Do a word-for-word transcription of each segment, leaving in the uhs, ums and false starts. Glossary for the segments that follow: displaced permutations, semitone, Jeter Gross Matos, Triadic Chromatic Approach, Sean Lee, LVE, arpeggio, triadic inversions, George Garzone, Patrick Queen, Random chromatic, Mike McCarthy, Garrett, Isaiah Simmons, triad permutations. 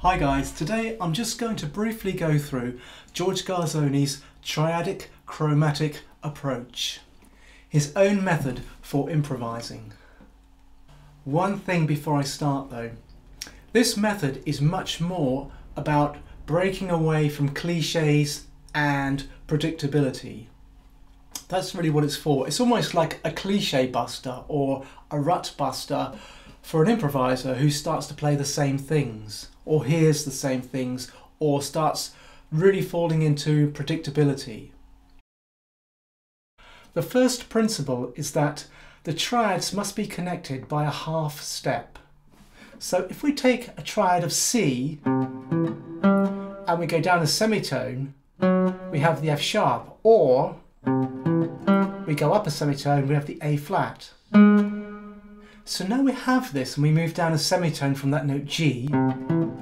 Hi guys, today I'm just going to briefly go through George Garzone's triadic chromatic approach, his own method for improvising. One thing before I start though, this method is much more about breaking away from cliches and predictability. That's really what it's for. It's almost like a cliche buster or a rut buster for an improviser who starts to play the same things or hears the same things or starts really falling into predictability. The first principle is that the triads must be connected by a half step. So if we take a triad of C and we go down a semitone, we have the F sharp, or we go up a semitone, we have the A flat. So now we have this and we move down a semitone from that note G and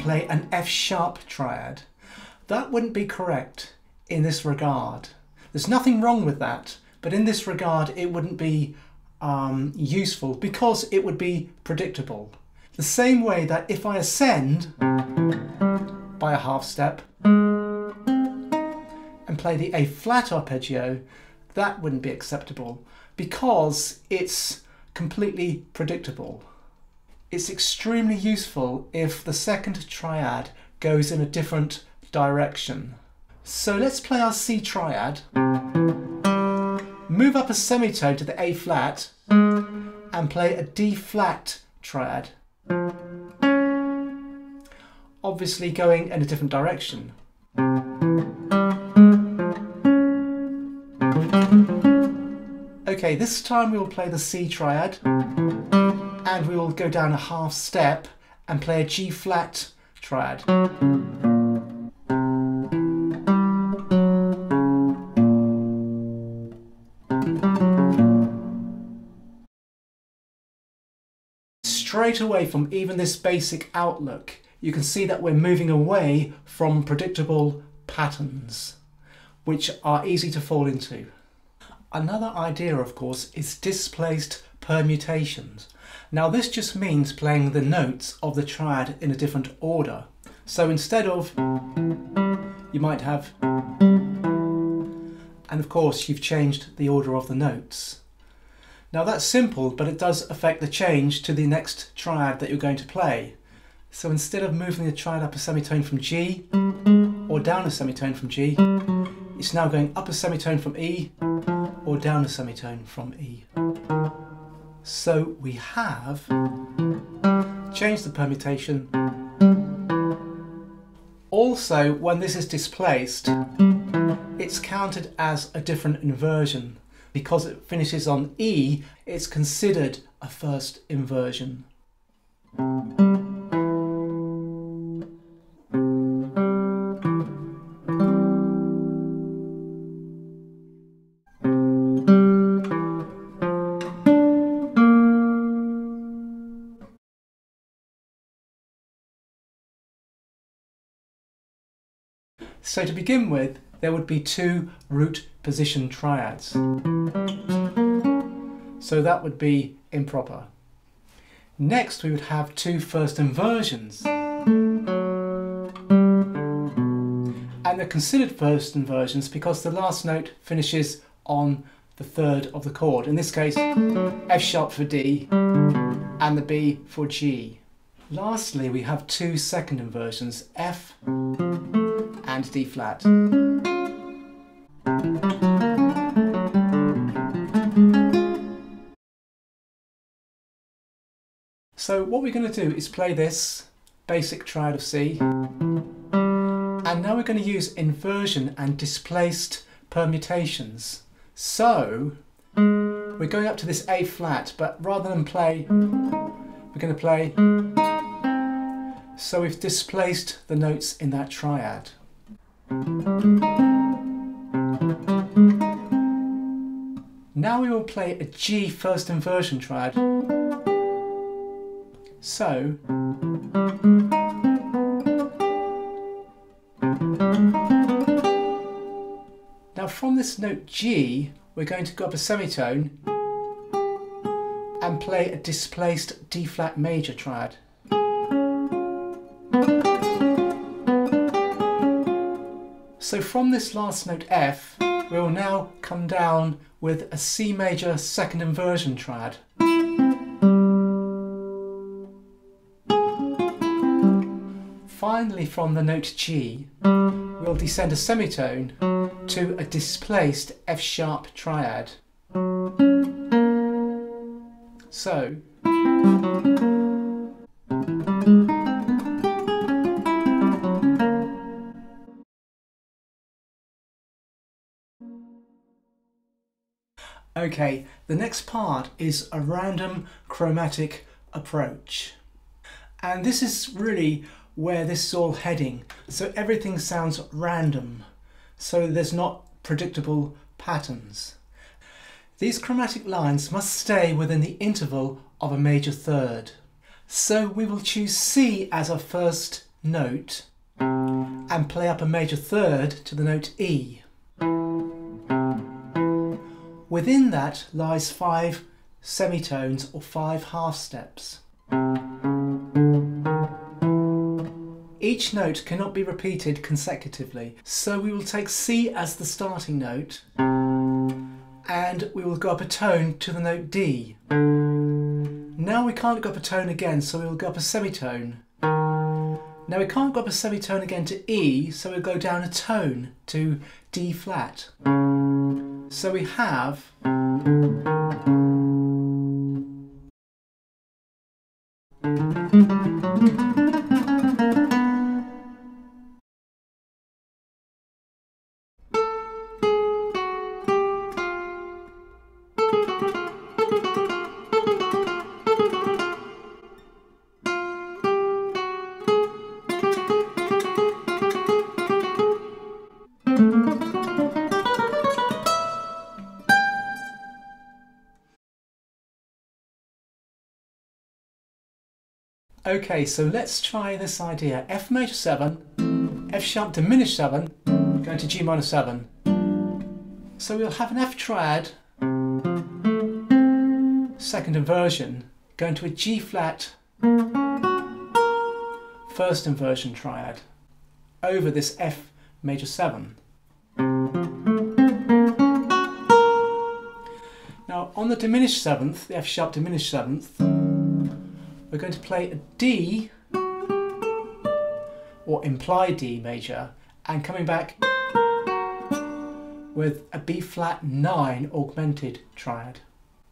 play an F sharp triad. That wouldn't be correct in this regard. There's nothing wrong with that, but in this regard it wouldn't be um, useful because it would be predictable. The same way that if I ascend by a half step, and play the A flat arpeggio, that wouldn't be acceptable because it's completely predictable. It's extremely useful if the second triad goes in a different direction. So let's play our C triad, move up a semitone to the A flat and play a D flat triad. Obviously going in a different direction. Okay, this time we will play the C triad and we will go down a half step and play a G flat triad. Straight away from even this basic outlook, you can see that we're moving away from predictable patterns, which are easy to fall into. Another idea, of course, is displaced permutations. Now this just means playing the notes of the triad in a different order. So instead of, you might have, and of course you've changed the order of the notes. Now that's simple, but it does affect the change to the next triad that you're going to play. So instead of moving the triad up a semitone from G, or down a semitone from G, it's now going up a semitone from E, or down a semitone from E. So we have changed the permutation. Also, when this is displaced, it's counted as a different inversion. Because it finishes on E, it's considered a first inversion. So to begin with, there would be two root position triads. So that would be improper. Next we would have two first inversions. And they're considered first inversions because the last note finishes on the third of the chord. In this case, F sharp for D and the B for G. Lastly, we have two second inversions, F and D flat. So what we're going to do is play this basic triad of C, and now we're going to use inversion and displaced permutations. So we're going up to this A flat, but rather than play, we're going to play. So we've displaced the notes in that triad. Now we will play a G first inversion triad. So now from this note G we're going to go up a semitone and play a displaced D flat major triad. So from this last note F, we will now come down with a C major second inversion triad. Finally, from the note G, we'll descend a semitone to a displaced F sharp triad. So, okay, the next part is a random chromatic approach. And this is really where this is all heading. So everything sounds random. So there's not predictable patterns. These chromatic lines must stay within the interval of a major third. So we will choose C as our first note and play up a major third to the note E. Within that lies five semitones or five half steps. Each note cannot be repeated consecutively, so we will take C as the starting note and we will go up a tone to the note D. Now we can't go up a tone again, so we will go up a semitone. Now we can't go up a semitone again to E, so we'll go down a tone to D flat. So we have okay, so let's try this idea. F major seven, F sharp diminished seven, going to G minor seven. So we'll have an F triad, second inversion, going to a G flat, first inversion triad, over this F major seven. Now on the diminished seventh, the F sharp diminished seventh, we're going to play a D, or implied D major, and coming back with a B flat nine augmented triad,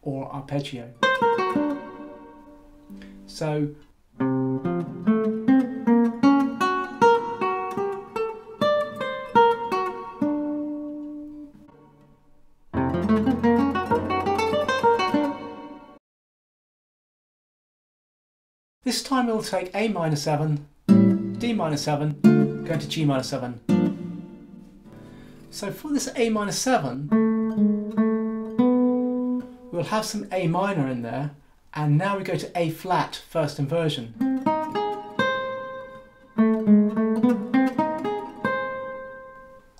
or arpeggio. So, this time we'll take A minor seven, D minor seven, going to G minor seven. So for this A minor seven, we'll have some A minor in there, and now we go to A flat, first inversion.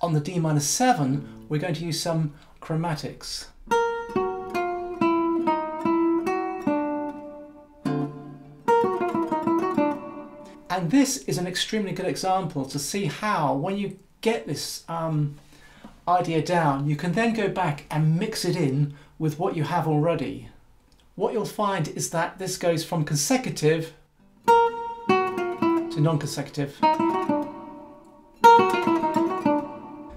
On the D minor seven, we're going to use some chromatics. And this is an extremely good example to see how, when you get this um, idea down, you can then go back and mix it in with what you have already. What you'll find is that this goes from consecutive to non-consecutive.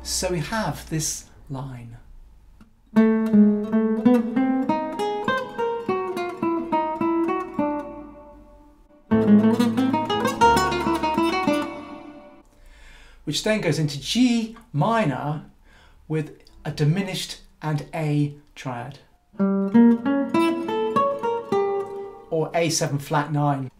So we have this line. Which then goes into G minor with a diminished and A triad. Or A seven flat nine.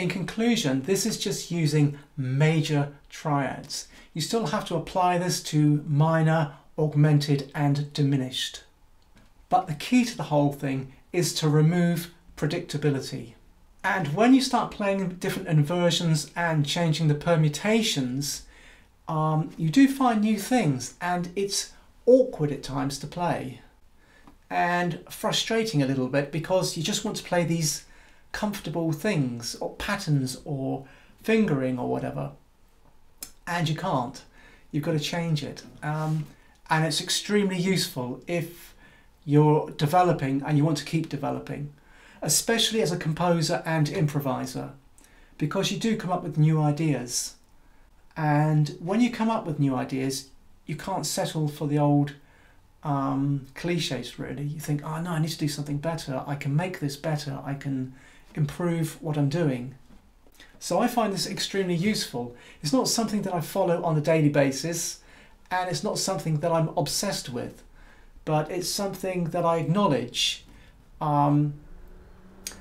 In conclusion, this is just using major triads. You still have to apply this to minor, augmented and diminished. But the key to the whole thing is to remove predictability. And when you start playing different inversions and changing the permutations, um, you do find new things, and it's awkward at times to play and frustrating a little bit, because you just want to play these comfortable things or patterns or fingering or whatever, and you can't. You've got to change it, um, and it's extremely useful if you're developing and you want to keep developing, especially as a composer and improviser, because you do come up with new ideas. And when you come up with new ideas, you can't settle for the old um, cliches, really. You think, oh no, I need to do something better. I can make this better. I can improve what I'm doing. So I find this extremely useful. It's not something that I follow on a daily basis, and it's not something that I'm obsessed with, but it's something that I acknowledge, um,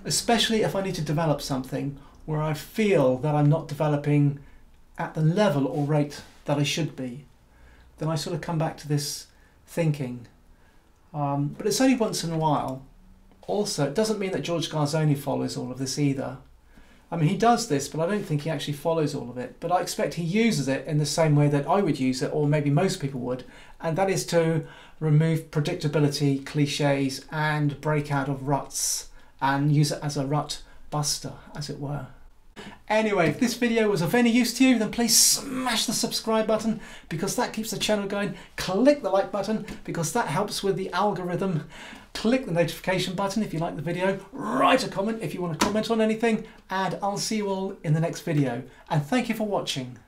especially if I need to develop something where I feel that I'm not developing at the level or rate that I should be. Then I sort of come back to this thinking. Um, but it's only once in a while. Also, it doesn't mean that George Garzone follows all of this either. I mean, he does this, but I don't think he actually follows all of it. But I expect he uses it in the same way that I would use it, or maybe most people would, and that is to remove predictability, cliches, and break out of ruts, and use it as a rut buster, as it were. Anyway, if this video was of any use to you, then please smash the subscribe button, because that keeps the channel going. Click the like button, because that helps with the algorithm. Click the notification button if you like the video. Write a comment if you want to comment on anything, and I'll see you all in the next video. And thank you for watching.